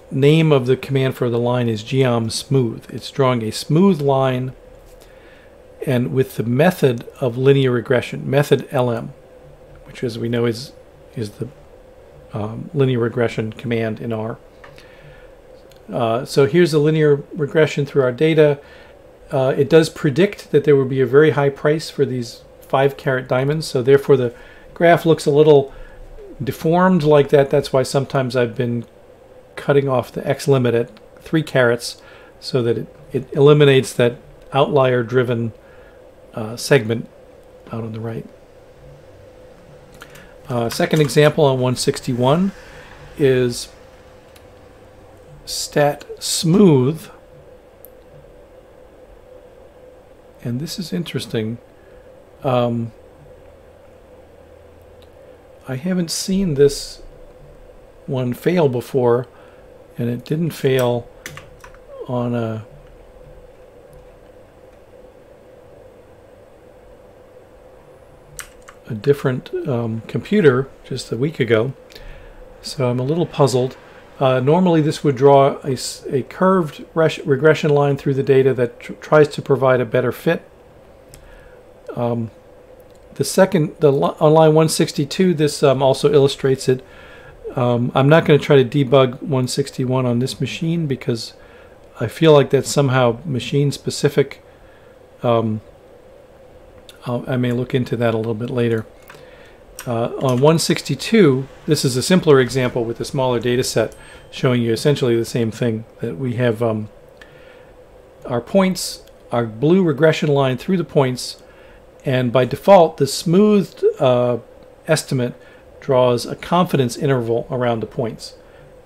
name of the command for the line is geom smooth. It's drawing a smooth line and with the method of linear regression, method LM, which as we know is the linear regression command in R. So here's a linear regression through our data. It does predict that there will be a very high price for these 5-carat diamonds, so therefore the graph looks a little deformed like that. That's why sometimes I've been cutting off the X limit at 3 carats so that it eliminates that outlier-driven segment out on the right. Second example on 161 is stat smooth, and this is interesting. I haven't seen this one fail before, and it didn't fail on a different computer just a week ago, so I'm a little puzzled. Normally this would draw a curved regression line through the data that tries to provide a better fit. On line 162, this also illustrates it. I'm not going to try to debug 161 on this machine because I feel like that's somehow machine specific. I may look into that a little bit later. On 162, this is a simpler example with a smaller data set showing you essentially the same thing, that we have our points, our blue regression line through the points, and by default the smoothed estimate draws a confidence interval around the points.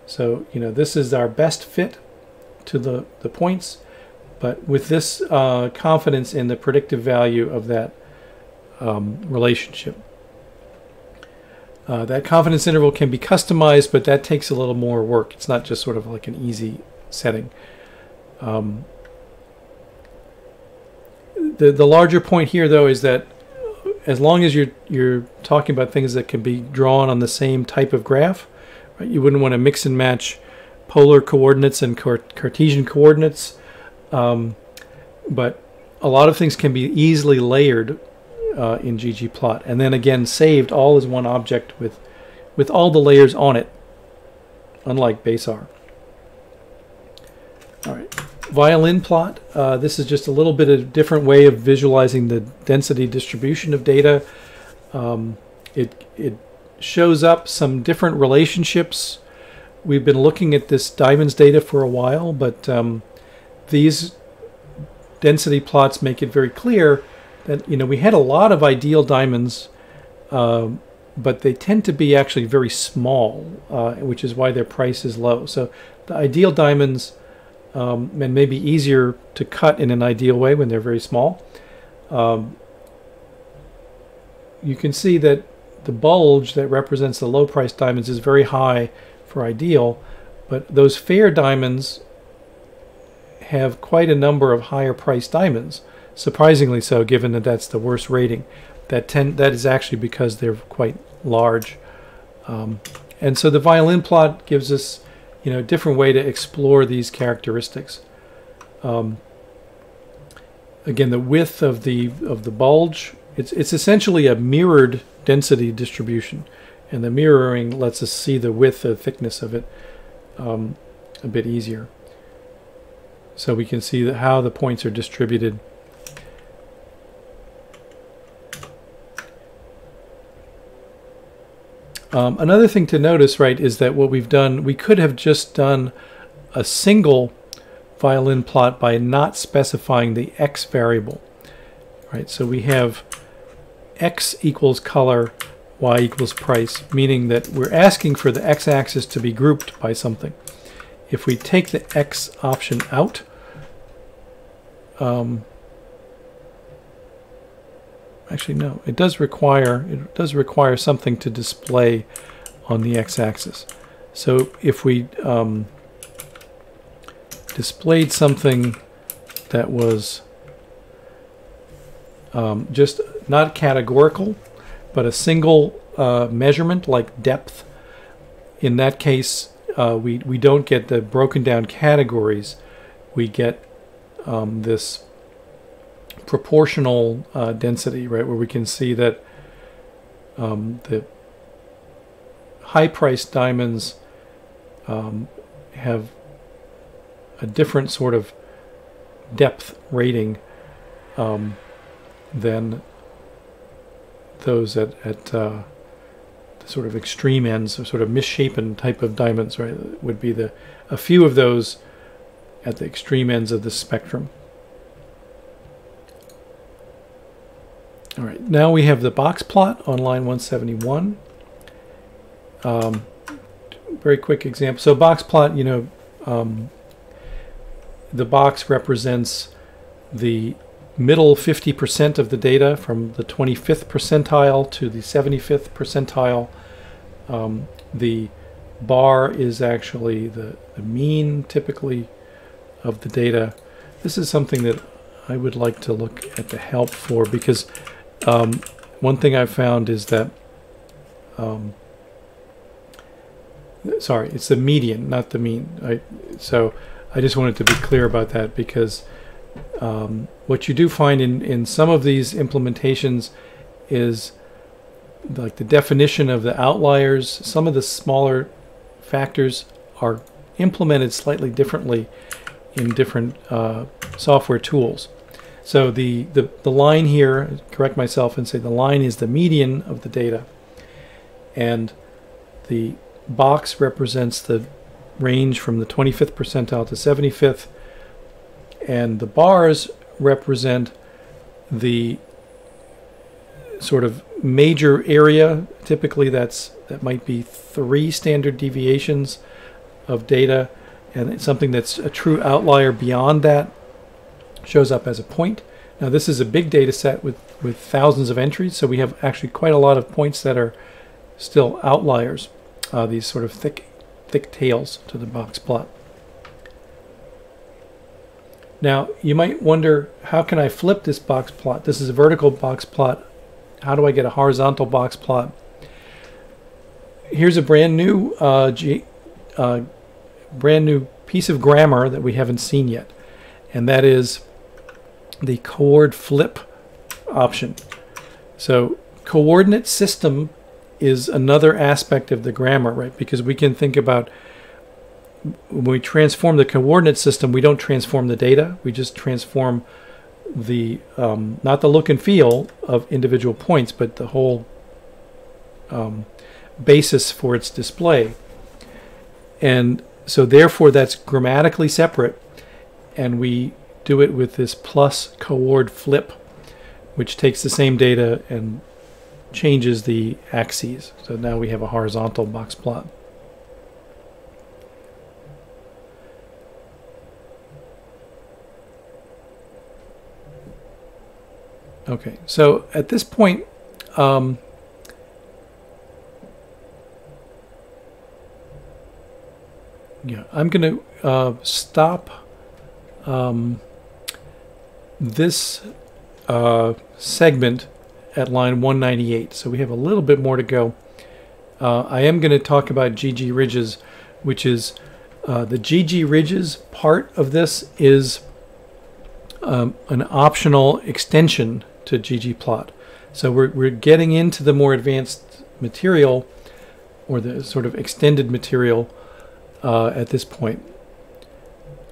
So, you know, this is our best fit to the points, but with this confidence in the predictive value of that relationship. That confidence interval can be customized, but that takes a little more work. It's not just sort of like an easy setting. The larger point here, though, is that as long as you're talking about things that can be drawn on the same type of graph, right, you wouldn't want to mix and match polar coordinates and Cartesian coordinates. But a lot of things can be easily layered in ggplot, and then again saved all as one object with all the layers on it, unlike base R. All right, violin plot. This is just a little bit of different way of visualizing the density distribution of data. It shows up some different relationships. We've been looking at this diamonds data for a while, but these density plots make it very clear that, you know, we had a lot of ideal diamonds, but they tend to be actually very small, which is why their price is low. So the ideal diamonds and maybe easier to cut in an ideal way when they're very small. You can see that the bulge that represents the low-priced diamonds is very high for ideal, but those fair diamonds have quite a number of higher-priced diamonds, surprisingly so, given that that's the worst rating. That is actually because they're quite large. And so the violin plot gives us, you know, a different way to explore these characteristics. Again, the width of the bulge, it's essentially a mirrored density distribution, and the mirroring lets us see the width and thickness of it a bit easier. So we can see that how the points are distributed. Another thing to notice, right, is that what we've done, we could have just done a single violin plot by not specifying the x variable, right? So we have x equals color, y equals price, meaning that we're asking for the x-axis to be grouped by something. If we take the x option out, actually, no, it does require something to display on the x-axis. So if we displayed something that was just not categorical, but a single measurement like depth, in that case we don't get the broken down categories. We get this proportional density, right, where we can see that the high-priced diamonds have a different sort of depth rating than those at the sort of extreme ends, or sort of misshapen type of diamonds, right? It would be a few of those at the extreme ends of the spectrum. All right, now we have the box plot on line 171. Very quick example. So box plot, you know, the box represents the middle 50% of the data, from the 25th percentile to the 75th percentile. The bar is actually the mean, typically, of the data. This is something that I would like to look at the help for, because one thing I've found is that, sorry, it's the median, not the mean. So I just wanted to be clear about that, because what you do find in some of these implementations is like the definition of the outliers. Some of the smaller factors are implemented slightly differently in different software tools. So the line here, correct myself and say the line is the median of the data, and the box represents the range from the 25th percentile to 75th, and the bars represent the sort of major area. Typically that might be 3 standard deviations of data, and it's something that's a true outlier beyond that shows up as a point. Now this is a big data set with thousands of entries, so we have actually quite a lot of points that are still outliers, these sort of thick tails to the box plot. Now you might wonder, how can I flip this box plot? This is a vertical box plot. How do I get a horizontal box plot? Here's a brand new piece of grammar that we haven't seen yet, and that is the chord flip option. So coordinate system is another aspect of the grammar, right? Because we can think about, when we transform the coordinate system, we don't transform the data, we just transform the, not the look and feel of individual points, but the whole basis for its display. And so therefore that's grammatically separate, and we do it with this plus chord flip, which takes the same data and changes the axes. So now we have a horizontal box plot. Okay, so at this point, yeah, I'm going to stop this segment at line 198. So we have a little bit more to go. I am going to talk about ggridges, which is the ggridges part of this is an optional extension to ggplot. So we're getting into the more advanced material, or the sort of extended material at this point.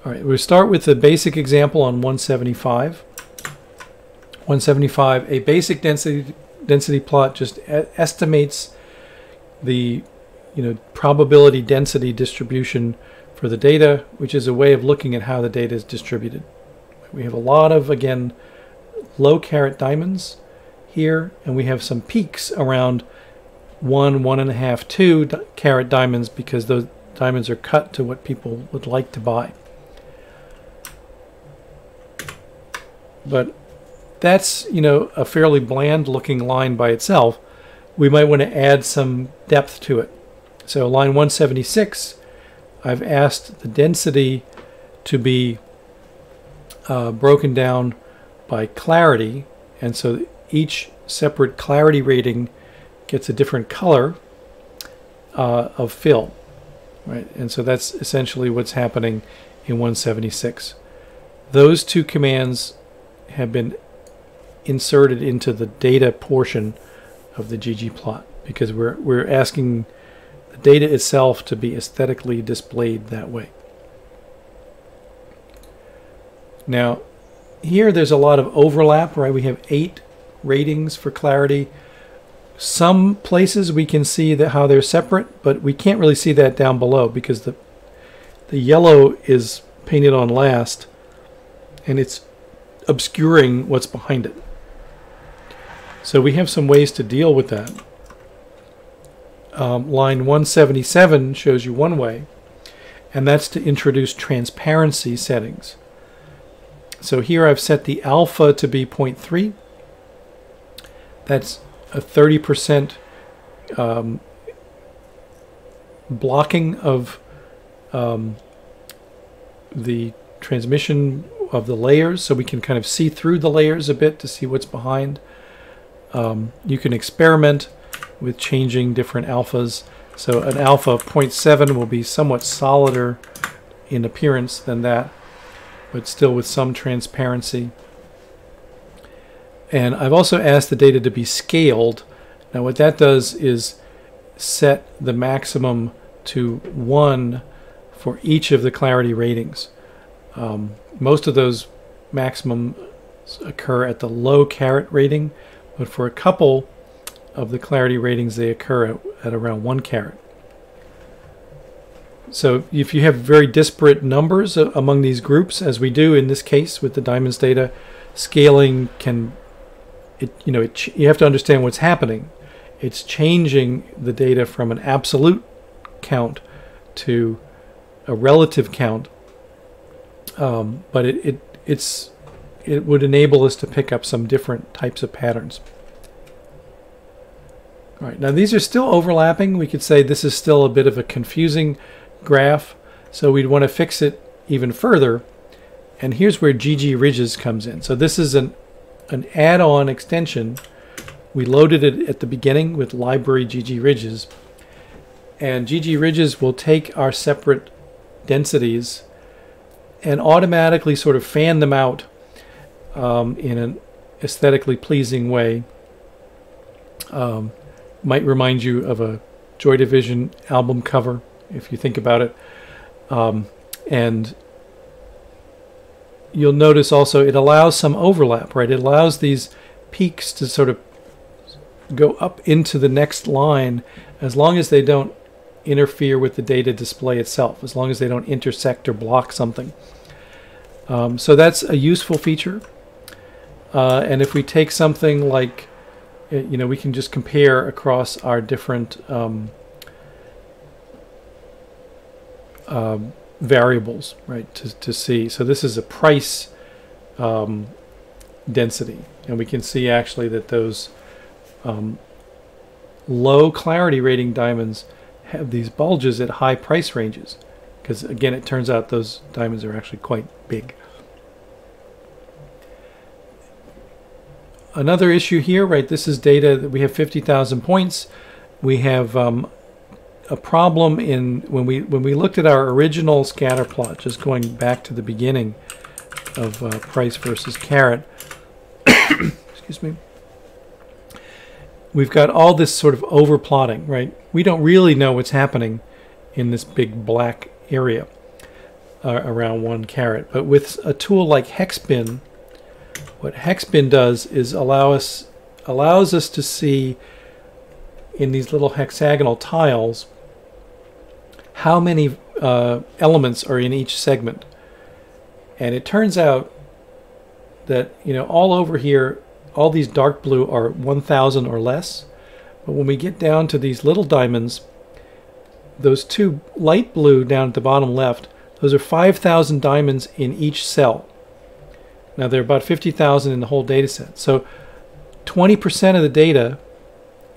All right, we'll start with the basic example on 175. 175, a basic density plot just estimates the probability density distribution for the data, which is a way of looking at how the data is distributed. We have a lot of, again, low carat diamonds here, and we have some peaks around 1, 1.5, 2 carat diamonds, because those diamonds are cut to what people would like to buy. But that's, a fairly bland looking line by itself. We might want to add some depth to it. So line 176, I've asked the density to be broken down by clarity, and so each separate clarity rating gets a different color of fill, right? And so that's essentially what's happening in 176. Those two commands have been inserted into the data portion of the ggplot, because we're asking the data itself to be aesthetically displayed that way. Now, here there's a lot of overlap, right? We have 8 ratings for clarity. Some places we can see that how they're separate, but we can't really see that down below, because the yellow is painted on last, and it's obscuring what's behind it. So we have some ways to deal with that. Line 177 shows you one way, and that's to introduce transparency settings. So here I've set the alpha to be 0.3. That's a 30% blocking of the transmission of the layers, so we can kind of see through the layers a bit to see what's behind. You can experiment with changing different alphas. So an alpha of 0.7 will be somewhat solider in appearance than that, but still with some transparency. And I've also asked the data to be scaled. Now what that does is set the maximum to 1 for each of the clarity ratings. Most of those maximums occur at the low carat rating, but for a couple of the clarity ratings they occur at around 1 carat. So if you have very disparate numbers among these groups, as we do in this case with the diamonds data, scaling can, you have to understand what's happening. It's changing the data from an absolute count to a relative count, but it would enable us to pick up some different types of patterns. All right, now these are still overlapping. We could say this is still a bit of a confusing graph, so we'd want to fix it even further, and here's where ggridges comes in. So this is an add-on extension. We loaded it at the beginning with library ggridges, and ggridges will take our separate densities and automatically sort of fan them out in an aesthetically pleasing way. Might remind you of a Joy Division album cover, if you think about it. And you'll notice also it allows some overlap, right? It allows these peaks to sort of go up into the next line, as long as they don't interfere with the data display itself, as long as they don't intersect or block something. So that's a useful feature. And if we take something like, we can just compare across our different variables, right, to see. So this is a price density, and we can see actually that those low clarity rating diamonds have these bulges at high price ranges, because again it turns out those diamonds are actually quite big. Another issue here, right, this is data that we have 50,000 points. We have a problem in when we looked at our original scatter plot, just going back to the beginning of price versus carat. Excuse me. We've got all this sort of over plotting, right? We don't really know what's happening in this big black area around 1 carat. But with a tool like Hexbin, what Hexbin does is allows us to see in these little hexagonal tiles how many elements are in each segment. And it turns out that, you know, all over here, all these dark blue are 1,000 or less. But when we get down to these little diamonds, those two light blue down at the bottom left, those are 5,000 diamonds in each cell. Now there are about 50,000 in the whole data set. So 20% of the data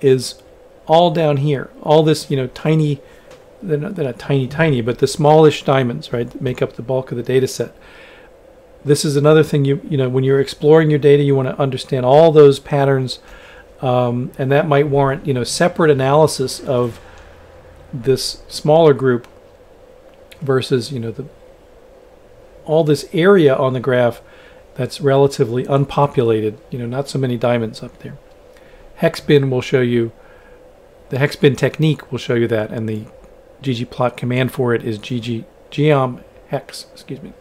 is all down here. All this, you know, tiny, they're not tiny, tiny, but the smallish diamonds, right, that make up the bulk of the data set. This is another thing, you know, when you're exploring your data, you want to understand all those patterns, and that might warrant, you know, separate analysis of this smaller group versus, you know, all this area on the graph that's relatively unpopulated, you know, not so many diamonds up there. Hexbin will show you, the Hexbin technique will show you that, and the ggplot command for it is gggeom hex, excuse me.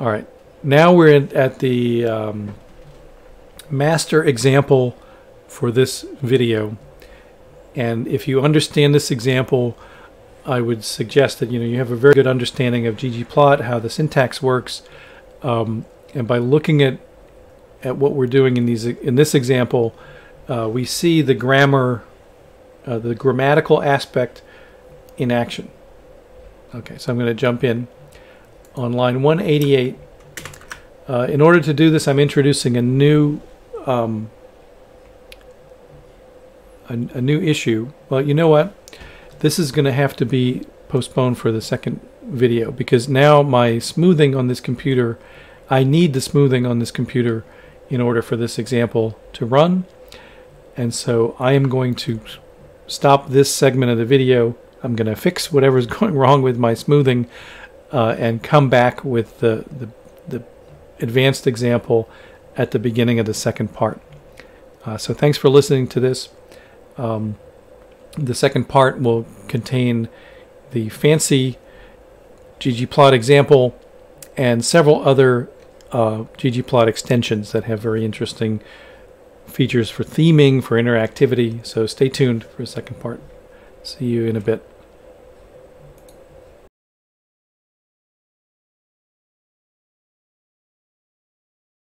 All right, now we're at the master example for this video. And if you understand this example, I would suggest that, you know, you have a very good understanding of ggplot, how the syntax works, and by looking at what we're doing in this example, we see the grammar, the grammatical aspect in action. Okay, so I'm going to jump in. On line 188, in order to do this, I'm introducing a new issue. Well, you know what? This is going to have to be postponed for the second video, because now my smoothing on this computer, I need the smoothing on this computer in order for this example to run. And so I am going to stop this segment of the video. I'm going to fix whatever's going wrong with my smoothing. And come back with the advanced example at the beginning of the second part. So thanks for listening to this. The second part will contain the fancy ggplot example and several other ggplot extensions that have very interesting features for theming, for interactivity. So stay tuned for the second part. See you in a bit.